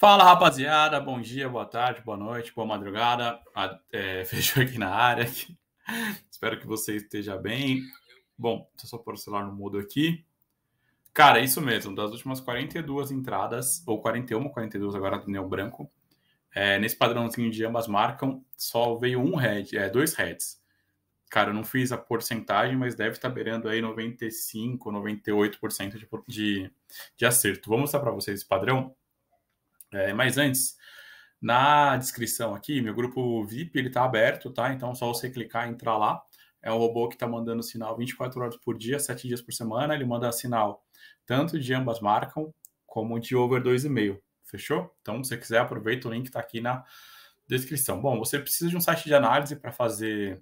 Fala, rapaziada, bom dia, boa tarde, boa noite, boa madrugada, Feijão aqui na área, espero que você esteja bem. Bom, deixa eu só pôr o celular no mudo aqui. Cara, é isso mesmo, das últimas 42 entradas, ou 41, 42 agora do Neo Branco, nesse padrãozinho de ambas marcam, só veio dois heads. Cara, eu não fiz a porcentagem, mas deve estar beirando aí 95%, 98% de acerto. Vou mostrar para vocês esse padrão. Mas antes, na descrição aqui, meu grupo VIP ele tá aberto, tá? Então, só você clicar e entrar lá. É um robô que tá mandando sinal 24 horas por dia, 7 dias por semana. Ele manda sinal tanto de ambas marcam como de over 2,5. Fechou? Então, se você quiser, aproveita o link que tá aqui na descrição. Bom, você precisa de um site de análise para fazer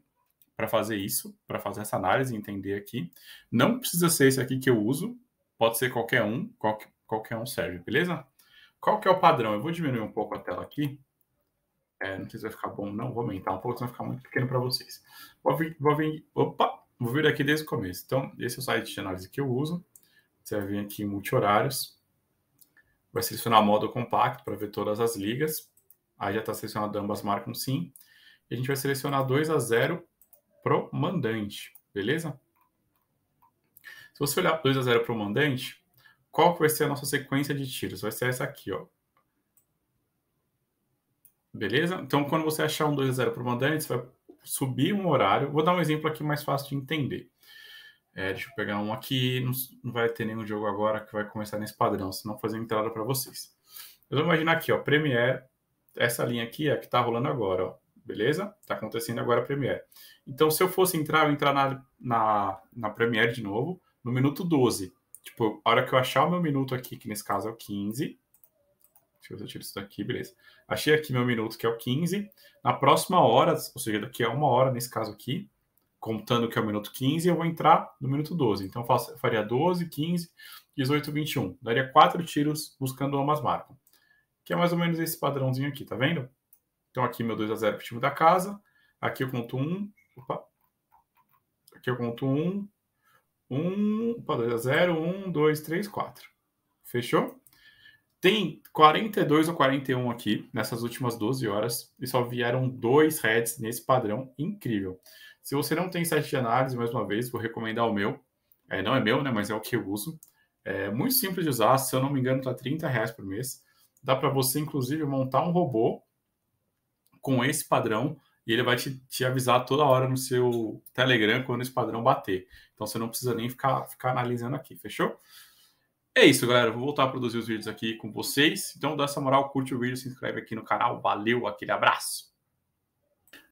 essa análise e entender aqui. Não precisa ser esse aqui que eu uso. Pode ser qualquer um serve, beleza? Qual que é o padrão? Eu vou diminuir um pouco a tela aqui. Não sei se vai ficar bom, não. Vou aumentar um pouco, senão vai ficar muito pequeno para vocês. Vou vir aqui desde o começo. Então, esse é o site de análise que eu uso. Você vai vir aqui em multi-horários. Vai selecionar modo compacto para ver todas as ligas. Aí já está selecionado ambas marcam sim. E a gente vai selecionar 2-0 pro mandante, beleza? Se você olhar 2-0 pro mandante... Qual que vai ser a nossa sequência de tiros? Vai ser essa aqui, ó. Beleza? Então, quando você achar um 2-0 para o mandante, você vai subir um horário. Vou dar um exemplo aqui mais fácil de entender. Deixa eu pegar um aqui. Não vai ter nenhum jogo agora que vai começar nesse padrão, senão fazer entrada para vocês. Eu vou imaginar aqui, ó, Premiere. Essa linha aqui é a que está rolando agora, ó. Beleza? Está acontecendo agora a Premiere. Então, se eu fosse entrar, eu entrar na Premiere de novo, no minuto 12. Tipo, a hora que eu achar o meu minuto aqui, que nesse caso é o 15. Deixa eu ver se eu tiro isso daqui, beleza. Achei aqui meu minuto, que é o 15. Na próxima hora, ou seja, daqui a uma hora, nesse caso aqui, contando que é o minuto 15, eu vou entrar no minuto 12. Então, eu faria 12, 15, 18, 21. Daria 4 tiros buscando ambas marcas. Que é mais ou menos esse padrãozinho aqui, tá vendo? Então, aqui meu 2-0 pro time da casa. Aqui eu conto 1. Opa. Aqui eu conto 1. 2-0, 1, 2, 3, 4. Fechou? Tem 42 ou 41 aqui nessas últimas 12 horas e só vieram 2 heads nesse padrão incrível. Se você não tem site de análise, mais uma vez, vou recomendar o meu. Não é meu, né? Mas é o que eu uso. É muito simples de usar, se eu não me engano, está R$30 por mês. Dá para você, inclusive, montar um robô com esse padrão. E ele vai te avisar toda hora no seu Telegram quando esse padrão bater. Então, você não precisa nem ficar analisando aqui, fechou? É isso, galera. Eu vou voltar a produzir os vídeos aqui com vocês. Então, dá essa moral, curte o vídeo, se inscreve aqui no canal. Valeu, aquele abraço!